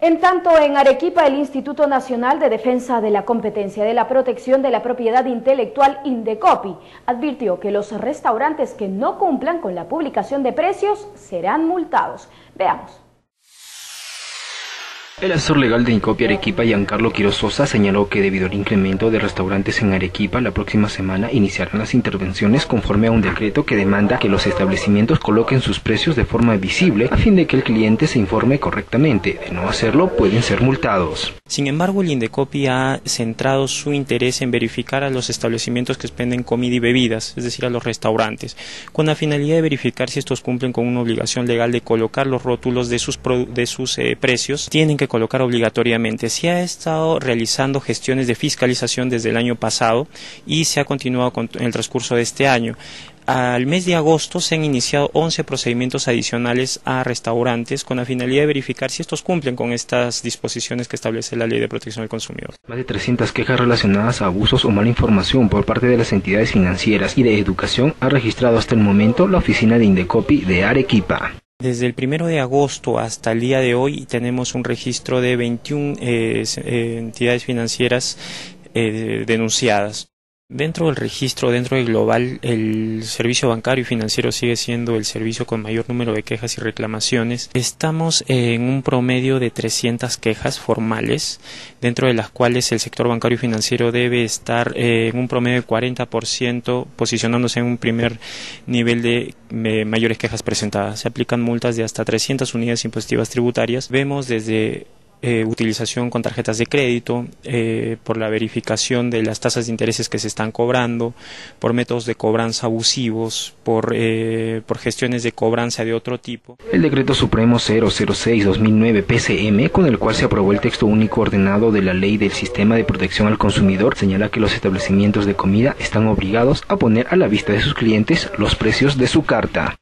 En tanto, en Arequipa, el Instituto Nacional de Defensa de la Competencia de la Protección de la Propiedad Intelectual, INDECOPI, advirtió que los restaurantes que no cumplan con la publicación de precios serán multados. Veamos. El asesor legal de INDECOPI Arequipa, Giancarlo Quiroz Sosa, señaló que debido al incremento de restaurantes en Arequipa, la próxima semana iniciarán las intervenciones conforme a un decreto que demanda que los establecimientos coloquen sus precios de forma visible a fin de que el cliente se informe correctamente. De no hacerlo, pueden ser multados. Sin embargo, el INDECOPI ha centrado su interés en verificar a los establecimientos que expenden comida y bebidas, es decir, a los restaurantes, con la finalidad de verificar si estos cumplen con una obligación legal de colocar los rótulos de sus precios. Tienen que colocar obligatoriamente. Se ha estado realizando gestiones de fiscalización desde el año pasado y se ha continuado en el transcurso de este año. Al mes de agosto se han iniciado 11 procedimientos adicionales a restaurantes con la finalidad de verificar si estos cumplen con estas disposiciones que establece la Ley de Protección al Consumidor. Más de 300 quejas relacionadas a abusos o mala información por parte de las entidades financieras y de educación ha registrado hasta el momento la oficina de INDECOPI de Arequipa. Desde el 1 de agosto hasta el día de hoy tenemos un registro de 21 entidades financieras denunciadas. Dentro del registro, dentro del global, el servicio bancario y financiero sigue siendo el servicio con mayor número de quejas y reclamaciones. Estamos en un promedio de 300 quejas formales, dentro de las cuales el sector bancario y financiero debe estar en un promedio de 40%, posicionándose en un primer nivel de mayores quejas presentadas. Se aplican multas de hasta 300 unidades impositivas tributarias. Vemos desde utilización con tarjetas de crédito, por la verificación de las tasas de intereses que se están cobrando, por métodos de cobranza abusivos, por gestiones de cobranza de otro tipo. El Decreto Supremo 006-2009-PCM, con el cual se aprobó el texto único ordenado de la Ley del Sistema de Protección al Consumidor, señala que los establecimientos de comida están obligados a poner a la vista de sus clientes los precios de su carta.